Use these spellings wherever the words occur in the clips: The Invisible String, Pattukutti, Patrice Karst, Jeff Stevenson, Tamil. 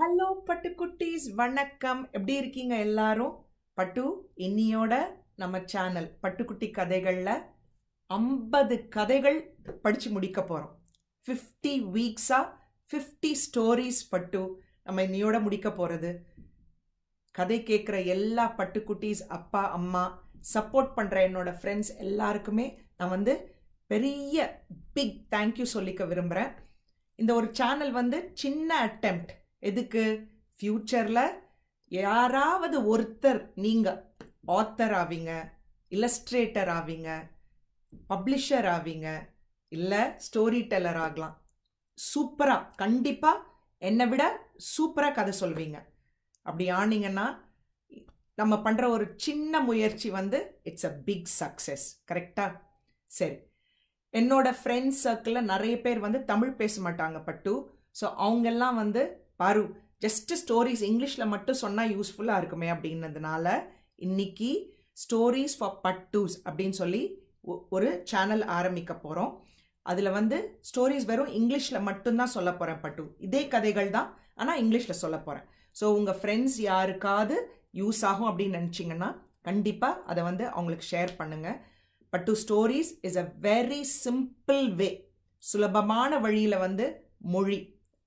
Hello Pattukuttis, வணக்கம். எப்படி இருக்கீங்க எல்லாரும்? பட்டு இன்னியோட நம்ம சேனல் பட்டுக்குட்டி கதைகள்ல 50 கதைகள் படிச்சு முடிக்க போறோம். 50 வீக்ஸா 50 ஸ்டோரிஸ் பட்டு நம்ம இன்னியோட முடிக்க போறது. கதை கேக்குற எல்லா பட்டுக்குட்டிஸ் அப்பா அம்மா சப்போர்ட் பண்ற என்னோட ஃப்ரெண்ட்ஸ் எல்லாருக்குமே நான் வந்து பெரிய பிக் தேங்க்யூ சொல்லிக்க விரும்புறேன். இந்த ஒரு சேனல் வந்து சின்ன அட்டெம்ப்ட். எதுக்கு ஃப்யூச்சரில் யாராவது ஒருத்தர் நீங்கள் ஆத்தர் ஆவீங்க, இல்லஸ்ட்ரேட்டர் ஆவீங்க, பப்ளிஷர் ஆவீங்க, இல்லை ஸ்டோரி டெல்லர் ஆகலாம். சூப்பராக கண்டிப்பாக என்னை விட சூப்பராக கதை சொல்வீங்க. அப்படி ஆனீங்கன்னா நம்ம பண்ணுற ஒரு சின்ன முயற்சி வந்து இட்ஸ் அ பிக் சக்ஸஸ். கரெக்டா? சரி, என்னோட ஃப்ரெண்ட்ஸ் சர்க்கிளில் நிறைய பேர் வந்து தமிழ் பேச மாட்டாங்க பட்டு. ஸோ அவங்கெல்லாம் வந்து பாரு ஜஸ்ட்டு ஸ்டோரிஸ் இங்கிலீஷில் மட்டும் சொன்னால் யூஸ்ஃபுல்லாக இருக்குமே அப்படின்னதுனால இன்னைக்கு ஸ்டோரிஸ் ஃபார் பட்டூஸ் அப்படின்னு சொல்லி ஒரு சேனல் ஆரம்பிக்க போகிறோம். அதில் வந்து ஸ்டோரிஸ் வெறும் இங்கிலீஷில் மட்டும்தான் சொல்ல போகிறேன் பட்டு. இதே கதைகள் தான், ஆனால் இங்கிலீஷில் சொல்ல போகிறேன். ஸோ உங்கள் ஃப்ரெண்ட்ஸ் யாருக்காவது யூஸ் ஆகும் அப்படின்னு நினச்சிங்கன்னா கண்டிப்பாக அதை வந்து அவங்களுக்கு ஷேர் பண்ணுங்கள். Pattu stories is a very simple way. சுலபமான வழியில் வந்து மொழி,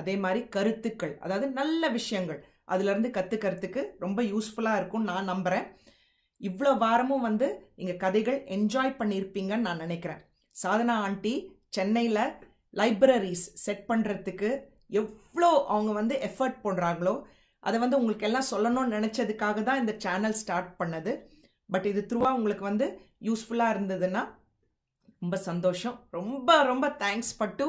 அதே மாதிரி கருத்துக்கள், அதாவது நல்ல விஷயங்கள் அதுலேருந்து கற்றுக்கிறதுக்கு ரொம்ப யூஸ்ஃபுல்லாக இருக்கும்னு நான் நம்புகிறேன். இவ்வளோ வாரமும் வந்து நீங்கள் கதைகள் என்ஜாய் பண்ணியிருப்பீங்கன்னு நான் நினைக்கிறேன். சாதனா ஆண்டி சென்னையில் லைப்ரரிஸ் செட் பண்ணுறதுக்கு எவ்வளோ அவங்க வந்து எஃபர்ட் பண்ணுறாங்களோ அதை வந்து உங்களுக்கு எல்லாம் சொல்லணும்னு நினச்சதுக்காக தான் இந்த சேனல் ஸ்டார்ட் பண்ணது. பட் இது த்ரூவாக உங்களுக்கு வந்து யூஸ்ஃபுல்லாக இருந்ததுன்னா ரொம்ப சந்தோஷம். ரொம்ப ரொம்ப தேங்க்ஸ் பட்டு.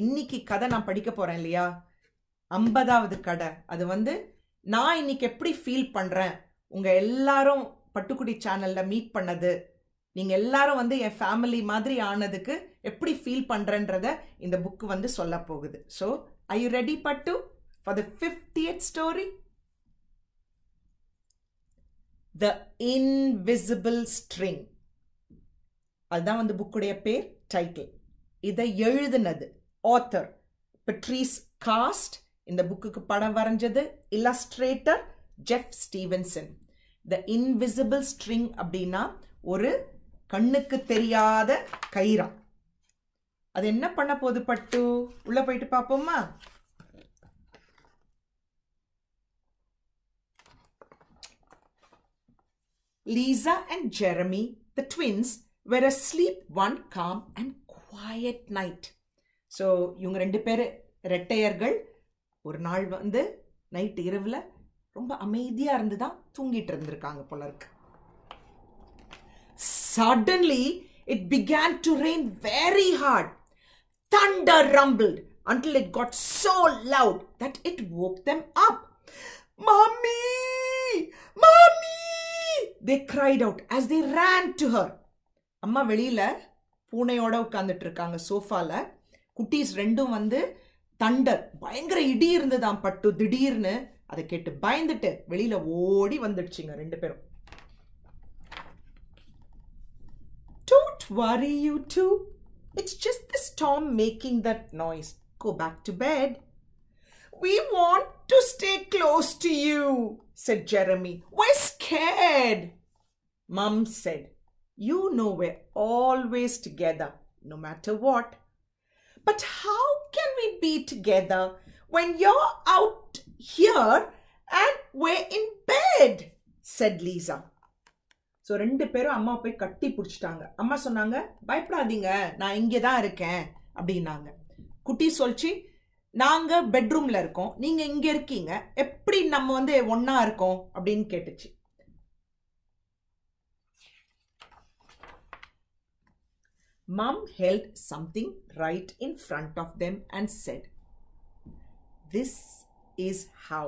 இன்னைக்கு கதை நான் படிக்க போகிறேன் இல்லையா, 50வது கதை. அது வந்து நான் இன்னைக்கு எப்படி ஃபீல் பண்ணுறேன், உங்கள் எல்லாரும் பட்டுக்குடி சேனலில் மீட் பண்ணது, நீங்கள் எல்லாரும் வந்து என் ஃபேமிலி மாதிரி ஆனதுக்கு எப்படி ஃபீல் பண்ணுறன்றத இந்த புக்கு வந்து சொல்ல போகுது. So I you ready Pattu for the 50th story? The invisible string, அதுதான் வந்து புக்குடைய பேர், டைட்டில். இதை எழுதுனது author Patrice Karst. இந்த புக்குக்கு படம் வரைஞ்சது illustrator Jeff Stevenson. The Invisible String அப்படின்னா ஒரு கண்ணுக்கு தெரியாத கயிறு. அது என்ன பண்ண போது பட்டு? உள்ள போயிட்டு பார்ப்போமா? Lisa and Jeremy, the twins, were asleep one calm and quiet night. So இவங்க ரெண்டு பேர் ரெட்டையர்கள். ஒரு நாள் வந்து நைட்டு இரவில் ரொம்ப அமைதியாக இருந்து தான் தூங்கிட்டு இருந்திருக்காங்க போல இருக்கு. Suddenly it began to rain very hard. Thunder rumbled until it got so loud that it woke them up. Mommy! Mommy! They cried out as they ran to her. அம்மா வெளியில் பூனையோட உட்காந்துட்டு இருக்காங்க சோஃபாவில். குட்டீஸ் ரெண்டும் வந்து தண்டர், பயங்கர இடி இருந்ததாம் பட்டு. திடீர்னு அதை கேட்டு பயந்துட்டு வெளியில ஓடி வந்துடுச்சுங்க ரெண்டு பேரும். Don't worry you two. It's just the storm making that noise. Go back to bed. We want to stay close to you, said Jeremy. We're scared. Mom said, you know we're always together, no matter what. But how can we be together when you're out here and we're in bed? said Lisa. So ரெண்டு பேரும் அம்மா போய் கட்டி பிடிச்சிட்டாங்க. அம்மா சொன்னாங்க, பயப்படாதீங்க நான் இங்கே தான் இருக்கேன் அப்படின்னாங்க. குட்டி சொல்லிச்சு, நாங்கள் பெட்ரூம்ல இருக்கோம், நீங்கள் இங்கே இருக்கீங்க, எப்படி நம்ம வந்து ஒன்னா இருக்கோம் அப்படின்னு கேட்டுச்சு. Mom held something right in front of them and said, This is how.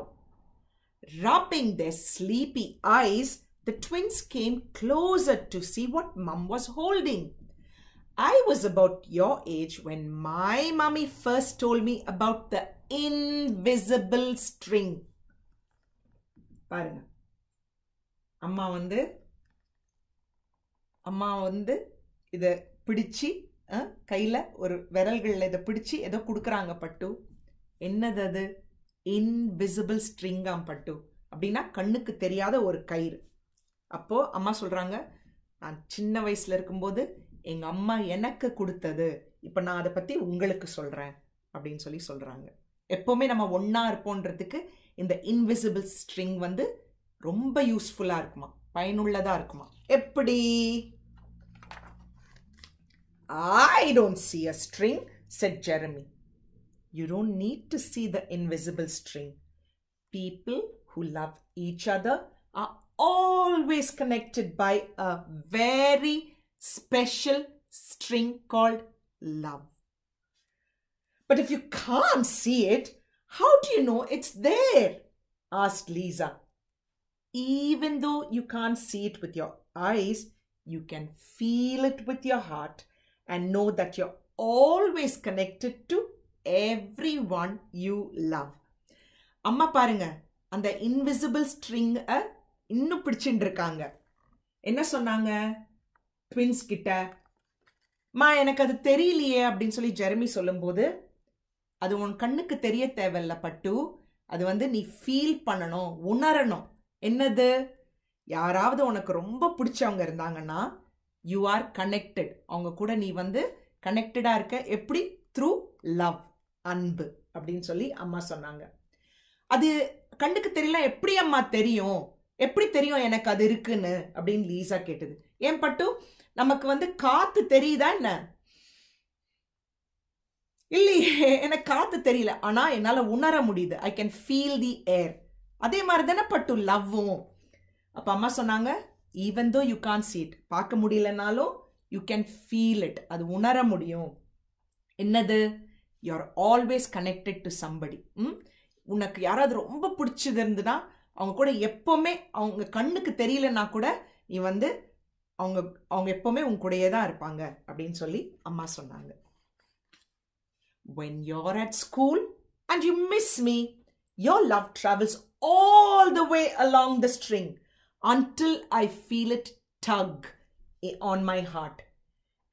Rubbing their sleepy eyes, the twins came closer to see what Mom was holding. I was about your age when my mommy first told me about the invisible string. பாருங்க, அம்மா வந்து இத பிடிச்சி கையில் ஒரு விரல்களில் இதை பிடிச்சி ஏதோ கொடுக்குறாங்க பட்டு. என்னது அது? invisible string ஆம் பட்டு அப்படின்னா கண்ணுக்கு தெரியாத ஒரு கயிறு. அப்போ அம்மா சொல்றாங்க, நான் சின்ன வயசுல இருக்கும்போது எங்க அம்மா எனக்கு கொடுத்தது, இப்போ நான் அதை பத்தி உங்களுக்கு சொல்றேன் அப்படின்னு சொல்லி சொல்றாங்க. எப்பவுமே நம்ம ஒன்னா இருப்போன்றதுக்கு இந்த இன்விசிபிள் ஸ்ட்ரிங் வந்து ரொம்ப யூஸ்ஃபுல்லா இருக்குமா, பயனுள்ளதா இருக்குமா. எப்படி? I don't see a string, said Jeremy. You don't need to see the invisible string. People who love each other are always connected by a very special string called love. But if you can't see it, how do you know it's there? Asked Lisa. Even though you can't see it with your eyes, you can feel it with your heart and know that you're always connected to everyone you love. Amma parunga, and the invisible string innu pidichirukanga. Enna sonnanga twins kitta? மா எனக்கு அது தெரியலையே அப்படின்னு சொல்லி Jeremy சொல்லும்போது, அது உன் கண்ணுக்கு தெரிய தேவையில்ல பட்டு, அது வந்து நீ ஃபீல் பண்ணணும், உணரணும். என்னது? யாராவது உனக்கு ரொம்ப பிடிச்சவங்க இருந்தாங்கன்னா யூ ஆர் கனெக்டட், அவங்க கூட நீ வந்து கனெக்டடாக இருக்க. எப்படி? த்ரூ லவ், அன்பு அப்படின்னு சொல்லி அம்மா சொன்னாங்க. அது கண்ணுக்கு தெரியல, எப்படி அம்மா தெரியும், எப்படி தெரியும் எனக்கு அது இருக்குன்னு அப்படின்னு லீசா கேட்டது. ஏன் பட்டு, நமக்கு வந்து காத்து தெரியுதா என்ன? இல்லையே, எனக்கு காத்து தெரியல, ஆனா என்னால உணர முடியுது. I can feel the air. அதே மாதிரி தானே பட்டு லவ்வும். அப்ப அம்மா சொன்னாங்க, even though you Khan see it, பார்க்க முடியலனாலும் யூ கேன் ஃபீல் இட், அது உணர முடியும். என்னது? You are always connected to somebody. உனக்கு யாராவது ரொம்ப பிடிச்சது இருந்துன்னா அவங்க கூட எப்பவுமே, அவங்க கண்ணுக்கு தெரியலன்னா கூட நீ வந்து அவங்க அவங்க எப்பவுமே உங்க கூடயே தான் இருப்பாங்க அப்படின்னு சொல்லி அம்மா சொன்னாங்க. When you're at school and you miss me, your love travels all the way along the string until I feel it tug on my heart.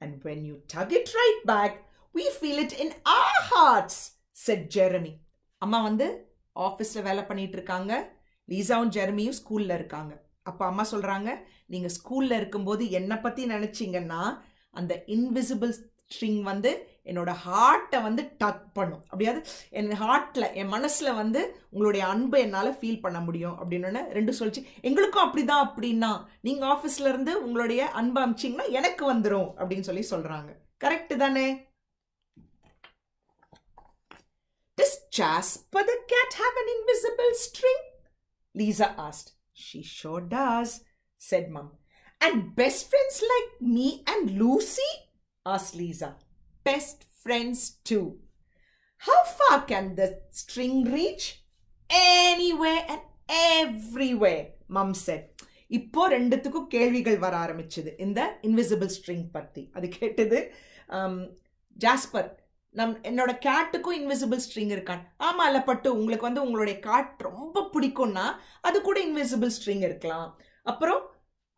And when you tug it right back, we feel it in our hearts, said Jeremy. அம்மா வந்து ஆஃபீஸ்ல வேலை பண்ணிட்டு இருக்காங்க. லீசாவும் ஜெரமியும் ஸ்கூல்ல இருக்காங்க. அப்போ அம்மா சொல்கிறாங்க, நீங்கள் ஸ்கூலில் இருக்கும்போது என்னை பற்றி நினச்சிங்கன்னா அந்த இன்விசிபிள் ஸ்ட்ரிங் வந்து என்னோட ஹார்ட்டை வந்து டக் பண்ணும். அப்படியாவது என் ஹார்ட்டில், என் மனசில் வந்து உங்களுடைய அன்பை என்னால் ஃபீல் பண்ண முடியும் அப்படின்னு ரெண்டு சொல்லிச்சு. எங்களுக்கும் அப்படி தான். அப்படின்னா நீங்கள் ஆஃபீஸ்லேருந்து உங்களுடைய அன்பை அமிச்சிங்கன்னா எனக்கு வந்துடும் அப்படின்னு சொல்லி சொல்கிறாங்க. கரெக்டு தானே? Does Jasper the cat have an invisible string? Lisa asked. She sure does, said Mum. And best friends like me and Lucy? asked Lisa. Best friends too. How far can the string reach? Anywhere and everywhere, Mum said. இப்போ ரெண்டுத்துக்கும் கேள்விகள் வர ஆரம்பிச்சது இந்த invisible string பற்றி. அது கேட்டது jasper, என்னோட கேட்டுக்கும் இன்விசிபிள் ஸ்ட்ரிங் இருக்கான். ஆமா இல்ல பட்டு, உங்களுக்கு வந்து உங்களுடைய கேட் ரொம்ப பிடிக்கும்னா அது கூட இன்விசிபிள் ஸ்ட்ரிங் இருக்கலாம், அப்புறம்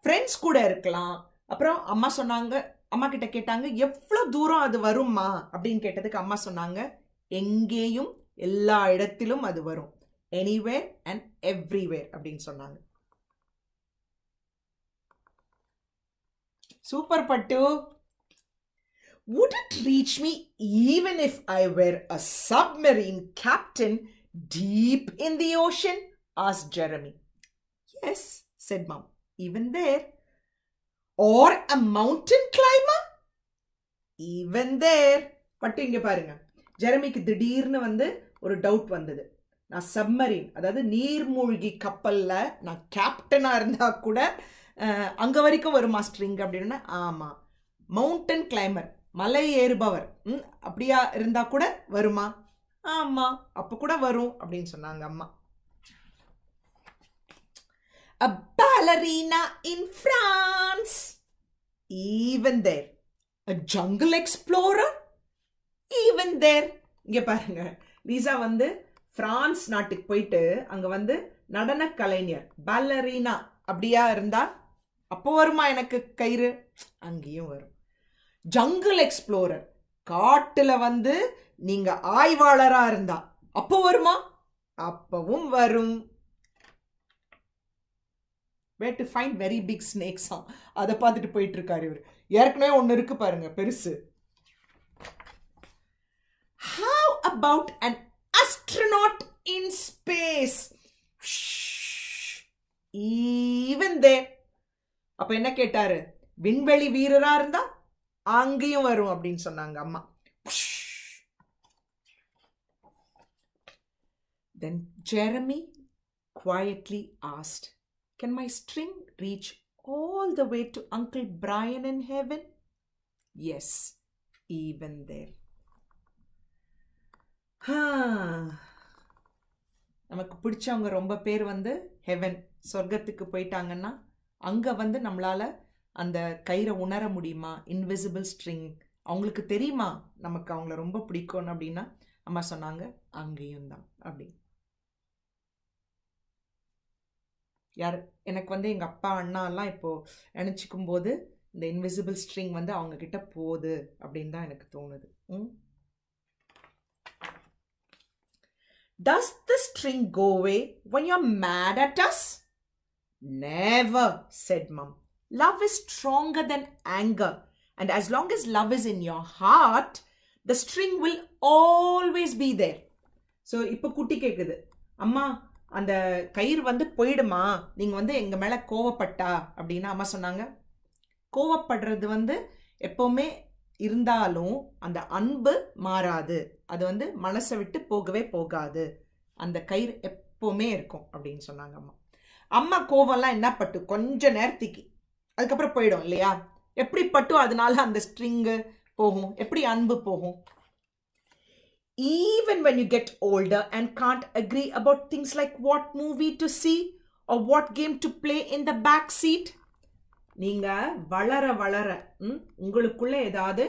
ஃப்ரெண்ட்ஸ் கூட இருக்கலாம். அப்புறம் அம்மா சொன்னாங்க, அம்மா கிட்ட கேட்டாங்க, எவ்வளோ தூரம் அது வருமா அப்படின்னு கேட்டதுக்கு அம்மா சொன்னாங்க, எங்கேயும் எல்லா இடத்திலும் அது வரும், எனிவேர் அண்ட் எவ்ரிவேர் அப்படின்னு சொன்னாங்க. சூப்பர் பட்டு. Would it reach me even if I were a submarine captain deep in the ocean? asked Jeremy. Yes, said Mum. Even there. Or a mountain climber? Even there. பட்டு இங்க பாருங்க, ஜெரமிக்கு திடீர்னு வந்து ஒரு doubt வந்தது. நான் சப்மரீன், அதாவது நீர்மூழ்கி கப்பல்ல நான் கேப்டனா இருந்தா கூட அங்க வரைக்கும் வருமா ஸ்ட்ரிங் அப்படின்னா? ஆமா. மவுண்டன் கிளைமர், மலை ஏறுபவர் அப்படியா இருந்தா கூட வருமா? ஆமா, அப்ப கூட வரும் அப்படின்னு சொன்னாங்க அம்மா. A ballerina in France. Even there. A jungle explorer. Even there. இங்க பாருங்க, லீசா வந்து பிரான்ஸ் நாட்டுக்கு போயிட்டு அங்க வந்து நடன கலைஞர் பாலரீனா அப்படியா இருந்தா அப்போ வருமா எனக்கு கயிறு? அங்கேயும் வரும். ஜங்கிள் எக்ஸ்ப்ளோரர், காட்டுல வந்து நீங்க ஆய்வாளரா இருந்தா அப்போ வருமா? appavum varum. Where to find very big snakes? Adha paathitu poitirukkaru ivaru. Yerkane onnu irukku parunga perusu. How about an astronaut in space? Shh. Even there. Appo enna kettaru? Vinveli veerara irundha angiyum varum appdin sonnanga amma. Then Jeremy quietly asked, "Can my string reach all the way to Uncle Brian in heaven?" "Yes, even there." நமக்கு பிடிச்சவங்க ரொம்ப பேர் வந்து heaven சொர்க்கத்துக்கு போயிட்டாங்கன்னா அங்க வந்து நம்மளால அந்த கயிறை உணர முடியுமா? இன்விசிபிள் ஸ்ட்ரிங் அவங்களுக்கு தெரியுமா நமக்கு அவங்கள ரொம்ப பிடிக்கும் அப்படின்னா அம்மா சொன்னாங்க அங்கேயும் தான் அப்படி. யார் எனக்கு வந்து எங்கள் அப்பா அண்ணாலாம் இப்போது நினச்சிக்கும் போது இந்த இன்விசிபிள் ஸ்ட்ரிங் வந்து அவங்கக்கிட்ட போகுது அப்படின்னு தான் எனக்கு தோணுது. Does the string go away when you're mad at us? Never, said Mum. Love is stronger than anger, and as long as love is in your heart, the string will always be there. So இப்போ குட்டி கேட்குது, அம்மா அந்த கயிறு வந்து போயிடுமா நீங்கள் வந்து எங்கள் மேலே கோவப்பட்டா அப்படின்னா? அம்மா சொன்னாங்க கோவப்படுறது வந்து எப்போவுமே இருந்தாலும் அந்த அன்பு மாறாது, அது வந்து மனசை விட்டு போகவே போகாது, அந்த கயிறு எப்போவுமே இருக்கும் அப்படின்னு சொன்னாங்க அம்மா. அம்மா கோவம்லாம் என்ன பட்டு கொஞ்ச நேரத்துக்கு அதுக்கப்புறம் போயிடும் இல்லையா? எப்படி பட்டும் அதனால அந்த ஸ்ட்ரிங்கு போகும், எப்படி அன்பு போகும்? Even when you get older and can't agree about things like what movie to see or what game to play in the back seat, நீங்க வளர வளர உங்களுக்குள்ள ஏதாவது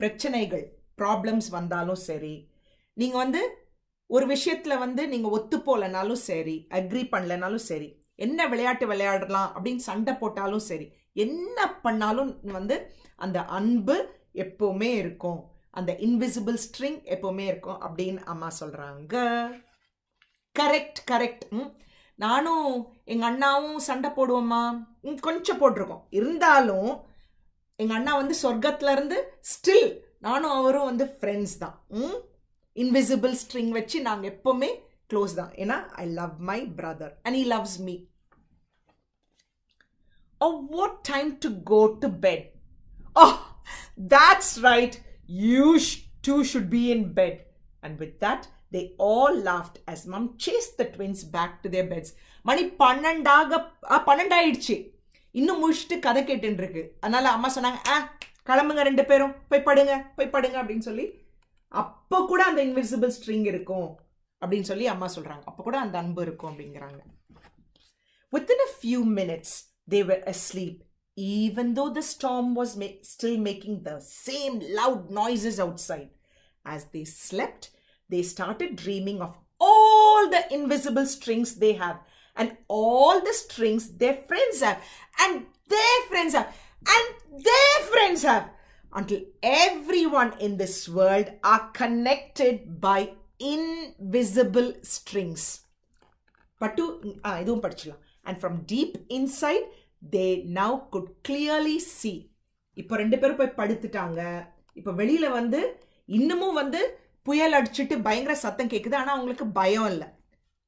பிரச்சனைகள் ப்ராப்ளம்ஸ் வந்தாலும் சரி, நீங்க வந்து ஒரு விஷயத்துல வந்து நீங்க ஒத்து போலனாலும் சரி, அக்ரி பண்ணலனாலும் சரி, என்ன விளையாட்டு விளையாடலாம் அப்படின்னு சண்டை போட்டாலும் சரி, என்ன பண்ணாலும் வந்து அந்த அன்பு எப்பவுமே இருக்கும், அந்த இன்விசிபிள் ஸ்ட்ரிங் எப்போவுமே இருக்கும் அப்படின்னு அம்மா சொல்கிறாங்க. Correct correct. நானும் எங்கள் அண்ணாவும் சண்டை போடுவோம்மா, கொஞ்சம் போட்டிருக்கோம், இருந்தாலும் எங்கள் அண்ணா வந்து சொர்க்கத்துலேருந்து ஸ்டில் நானும் அவரும் வந்து ஃப்ரெண்ட்ஸ் தான். இன்விசிபிள் ஸ்ட்ரிங் வச்சு நாங்கள் எப்போவுமே க்ளோஸ் தான், ஏன்னா I love my brother and he loves me. What time to go to bed? Oh that's right. You two should be in bed. And with that, they all laughed as Mum chased the twins back to their beds. Mani panandayiduchi. Innu mushtu kada kettendirukku. Adnala amma sonanga, kalamanga rendu perum, poi padunga appdin solli. Appo kuda and invisible string irukum appdin solli amma solranga. Appo kuda and anbu irukum appingranga. Within a few minutes, they were asleep. Even though the storm was still making the same loud noises outside. As they slept, they started dreaming of all the invisible strings they have, and all the strings their friends have, and their friends have, and their friends have, until everyone in this world are connected by invisible strings. And from deep inside, they now could clearly see. இப்போ ரெண்டு பேரும் போய் படுத்துட்டாங்க. இப்போ வெளியில வந்து இன்னமும் வந்து புயல் அடிச்சுட்டு பயங்கர சத்தம் கேட்குது, ஆனால் அவங்களுக்கு பயம் இல்லை.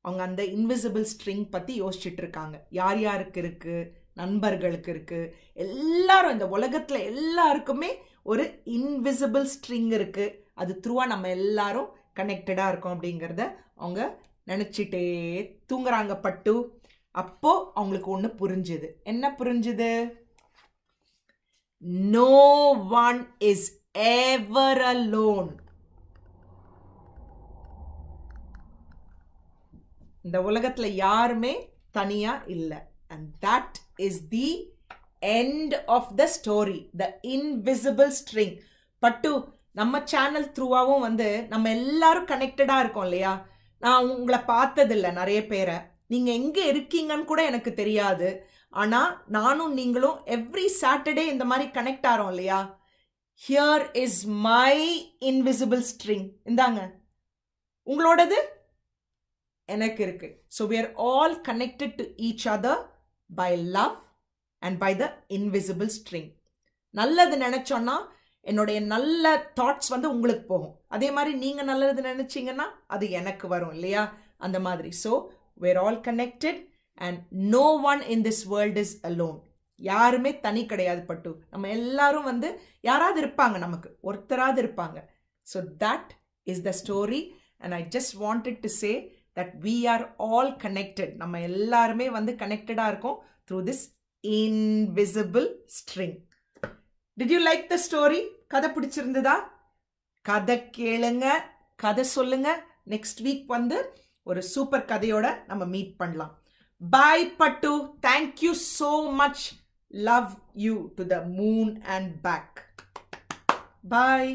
அவங்க அந்த இன்விசிபிள் ஸ்ட்ரிங் பற்றி யோசிச்சுட்டு இருக்காங்க. யார் யாருக்கு இருக்கு, நண்பர்களுக்கு இருக்கு, எல்லாரும் இந்த உலகத்தில் எல்லாருக்குமே ஒரு இன்விசிபிள் ஸ்ட்ரிங் இருக்கு, அது த்ரூவா நம்ம எல்லாரும் கனெக்டடாக இருக்கோம் அப்படிங்கிறத அவங்க நினச்சிட்டே தூங்குறாங்க பட்டு. அப்போ அவங்களுக்கு ஒன்று புரிஞ்சுது. என்ன புரிஞ்சுது? No one is ever alone. இந்த உலகத்துல யாருமே தனியா இல்லை. And that is the end of the story, the invisible string. Pattu நம்ம சேனல் த்ரூவாகவும் வந்து நம்ம எல்லாரும் கனெக்டடா இருக்கோம் இல்லையா? நான் உங்களை பார்த்ததில்லை நிறைய பேரை, நீங்கள் எங்கே இருக்கீங்கன்னு கூட எனக்கு தெரியாது, ஆனால் நானும் நீங்களும் எவ்ரி சாட்டர்டே இந்த மாதிரி கனெக்ட் ஆகிறோம் இல்லையா? Here is my invisible string. இந்தாங்க உங்களோடது, எனக்கு இருக்கு. So we are all connected to each other by love and by the invisible string. நல்லது நினைச்சோன்னா என்னோட நல்ல thoughts வந்து உங்களுக்கு போகும். அதே மாதிரி நீங்க நல்லது நினைச்சீங்கன்னா அது எனக்கு வரும் இல்லையா? அந்த மாதிரி. So we are all connected and no one in this world is alone. யாருமே தனி கிடையாது பட்டு. நம்ம எல்லாரும் வந்து யாராவது இருப்பாங்க நமக்கு. ஒருத்தராவது இருப்பாங்க. So that is the story and I just wanted to say that we are all connected. நம்ம எல்லாருமே வந்து connected-ஆ இருக்கோம் through this invisible string. Did you like the story? கதை பிடிச்சிருந்ததா? கதை கேளுங்க, கதை சொல்லுங்க. Next week வந்து ஒரு சூப்பர் கதையோட நம்ம மீட் பண்ணலாம். Bye Pattu. Thank you so much. Love you to the moon and back. Bye.